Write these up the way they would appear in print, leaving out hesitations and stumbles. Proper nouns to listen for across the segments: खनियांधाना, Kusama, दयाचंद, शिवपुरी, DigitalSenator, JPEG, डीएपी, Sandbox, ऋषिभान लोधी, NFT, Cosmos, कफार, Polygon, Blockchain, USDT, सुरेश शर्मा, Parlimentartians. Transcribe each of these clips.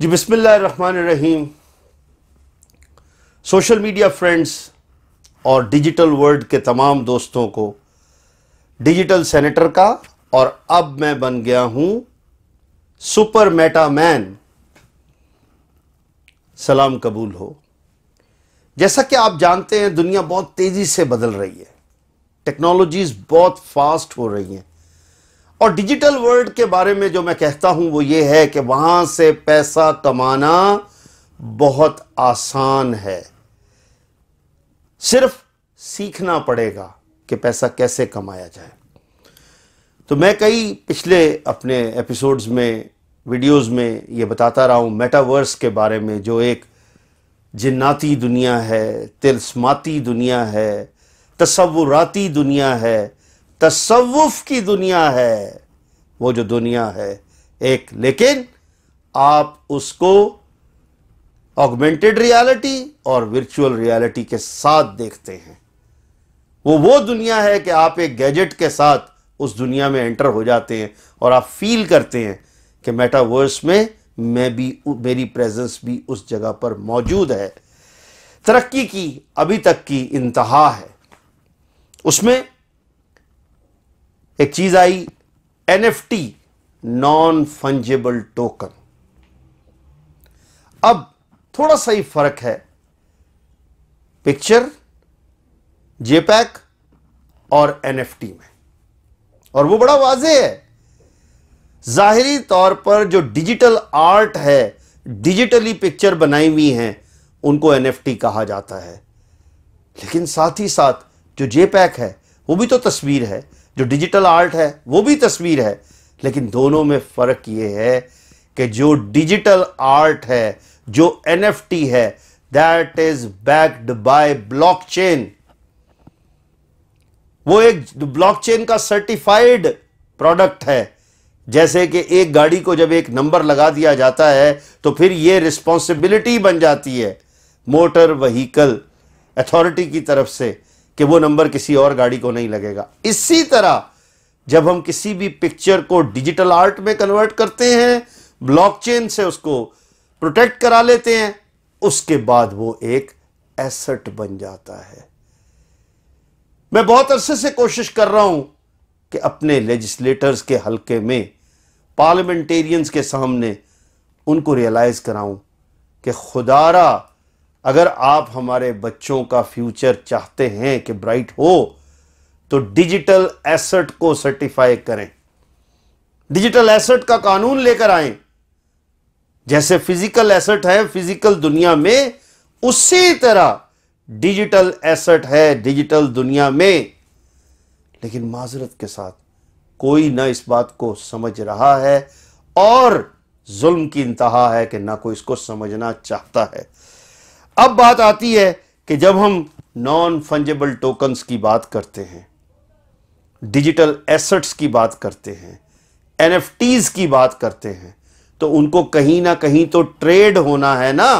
जी बिस्मिल्लाहिर्रहमानिर्रहीम। Social media friends और digital world के तमाम दोस्तों को डिजिटल सेनेटर का, और अब मैं बन गया हूं सुपर मेटा मैन, सलाम कबूल हो। जैसा कि आप जानते हैं दुनिया बहुत तेज़ी से बदल रही है, टेक्नोलॉजीज बहुत फास्ट हो रही हैं, और डिजिटल वर्ल्ड के बारे में जो मैं कहता हूं वो ये है कि वहां से पैसा कमाना बहुत आसान है। सिर्फ सीखना पड़ेगा कि पैसा कैसे कमाया जाए। तो मैं कई पिछले अपने एपिसोड्स में, वीडियोस में ये बताता रहा हूं मेटावर्स के बारे में, जो एक जिन्नाती दुनिया है, तिलस्माती दुनिया है, तसव्वुराती दुनिया है, तसव्वुफ की दुनिया है। वो जो दुनिया है एक, लेकिन आप उसको ऑगमेंटेड रियलिटी और वर्चुअल रियलिटी के साथ देखते हैं। वो दुनिया है कि आप एक गैजेट के साथ उस दुनिया में एंटर हो जाते हैं और आप फील करते हैं कि मेटावर्स में मैं भी, मेरी प्रेजेंस भी उस जगह पर मौजूद है। तरक्की की अभी तक की इंतहा है। उसमें एक चीज आई, NFT, नॉन फंजिबल टोकन। अब थोड़ा सा ही फर्क है पिक्चर, JPEG और NFT में, और वो बड़ा वाज़ेह है। जाहिरी तौर पर जो डिजिटल आर्ट है, डिजिटली पिक्चर बनाई हुई हैं, उनको NFT कहा जाता है, लेकिन साथ ही साथ जो JPEG है वो भी तो तस्वीर है, जो डिजिटल आर्ट है वो भी तस्वीर है, लेकिन दोनों में फ़र्क ये है कि जो डिजिटल आर्ट है, जो NFT है, that is backed by blockchain. वो एक ब्लॉकचेन का सर्टिफाइड प्रोडक्ट है। जैसे कि एक गाड़ी को जब एक नंबर लगा दिया जाता है तो फिर ये रिस्पॉन्सिबिलिटी बन जाती है मोटर व्हीकल अथॉरिटी की तरफ से कि वो नंबर किसी और गाड़ी को नहीं लगेगा। इसी तरह जब हम किसी भी पिक्चर को डिजिटल आर्ट में कन्वर्ट करते हैं, ब्लॉकचेन से उसको प्रोटेक्ट करा लेते हैं, उसके बाद वो एक एसेट बन जाता है। मैं बहुत अरसे से कोशिश कर रहा हूं कि अपने लेजिस्लेटर्स के हलके में, पार्लियामेंटेरियंस के सामने उनको रियलाइज़ कराऊं कि खुदारा अगर आप हमारे बच्चों का फ्यूचर चाहते हैं कि ब्राइट हो तो डिजिटल एसेट को सर्टिफाई करें, डिजिटल एसेट का कानून लेकर आएं। जैसे फिजिकल एसेट है फिजिकल दुनिया में, उसी तरह डिजिटल एसेट है डिजिटल दुनिया में। लेकिन माजरत के साथ कोई ना इस बात को समझ रहा है, और जुल्म की इंतहा है कि ना कोई इसको समझना चाहता है। अब बात आती है कि जब हम नॉन फंजेबल टोकन्स की बात करते हैं, डिजिटल एसेट्स की बात करते हैं, NFTs की बात करते हैं, तो उनको कहीं ना कहीं तो ट्रेड होना है ना।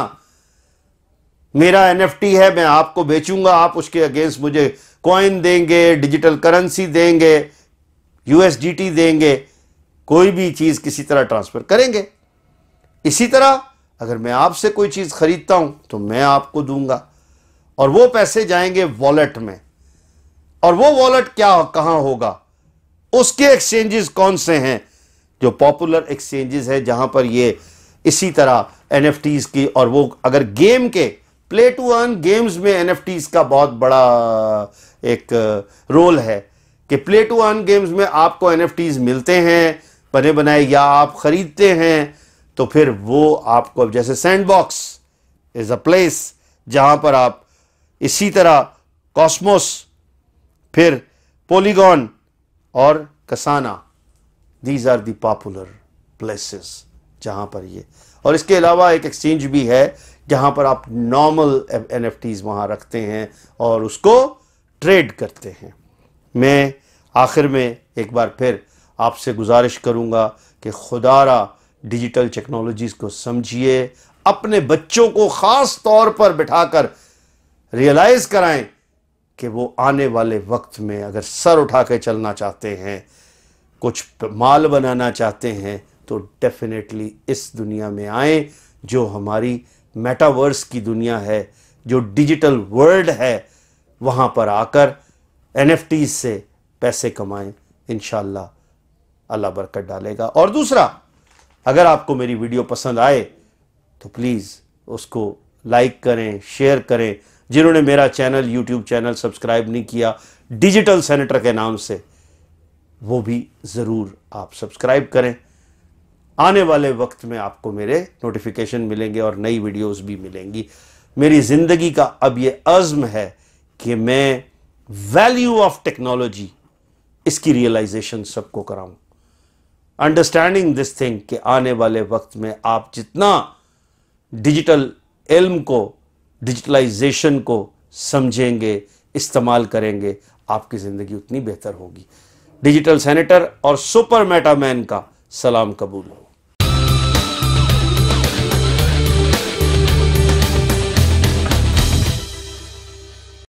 मेरा NFT है, मैं आपको बेचूंगा, आप उसके अगेंस्ट मुझे कॉइन देंगे, डिजिटल करेंसी देंगे, USDT देंगे, कोई भी चीज़ किसी तरह ट्रांसफ़र करेंगे। इसी तरह अगर मैं आपसे कोई चीज़ खरीदता हूं तो मैं आपको दूंगा, और वो पैसे जाएंगे वॉलेट में, और वो वॉलेट क्या कहाँ होगा, उसके एक्सचेंजेस कौन से हैं, जो पॉपुलर एक्सचेंजेस हैं जहां पर ये इसी तरह NFTs की, और वो अगर गेम के प्ले टू अर्न गेम्स में NFTs का बहुत बड़ा एक रोल है कि प्ले टू अर्न गेम्स में आपको NFTs मिलते हैं बने बनाए, या आप खरीदते हैं तो फिर वो आपको, जैसे सैंडबॉक्स इज अ प्लेस जहां पर आप, इसी तरह कॉस्मोस, फिर पॉलीगॉन और कसाना, these are the popular places जहां पर ये, और इसके अलावा एक एक्सचेंज भी है जहां पर आप नॉर्मल NFTs वहां रखते हैं और उसको ट्रेड करते हैं। मैं आखिर में एक बार फिर आपसे गुजारिश करूंगा कि खुदारा डिजिटल टेक्नोलॉजीज़ को समझिए, अपने बच्चों को ख़ास तौर पर बिठाकर रियलाइज़ कराएं कि वो आने वाले वक्त में अगर सर उठा के चलना चाहते हैं, कुछ माल बनाना चाहते हैं, तो डेफिनेटली इस दुनिया में आएं जो हमारी मेटावर्स की दुनिया है, जो डिजिटल वर्ल्ड है, वहाँ पर आकर NFT से पैसे कमाएं। इंशाल्लाह अल्लाह बरकत डालेगा। और दूसरा, अगर आपको मेरी वीडियो पसंद आए तो प्लीज़ उसको लाइक करें, शेयर करें। जिन्होंने मेरा चैनल यूट्यूब चैनल सब्सक्राइब नहीं किया डिजिटल सेनेटर के नाम से, वो भी ज़रूर आप सब्सक्राइब करें। आने वाले वक्त में आपको मेरे नोटिफिकेशन मिलेंगे और नई वीडियोस भी मिलेंगी। मेरी ज़िंदगी का अब ये अज़्म है कि मैं वैल्यू ऑफ टेक्नोलॉजी, इसकी रियलाइजेशन सबको कराऊं। अंडरस्टैंडिंग दिस थिंग कि आने वाले वक्त में आप जितना डिजिटल इल्म को, डिजिटलाइजेशन को समझेंगे, इस्तेमाल करेंगे, आपकी ज़िंदगी उतनी बेहतर होगी। डिजिटल सेनेटर और सुपर मेटामैन का सलाम कबूल हो।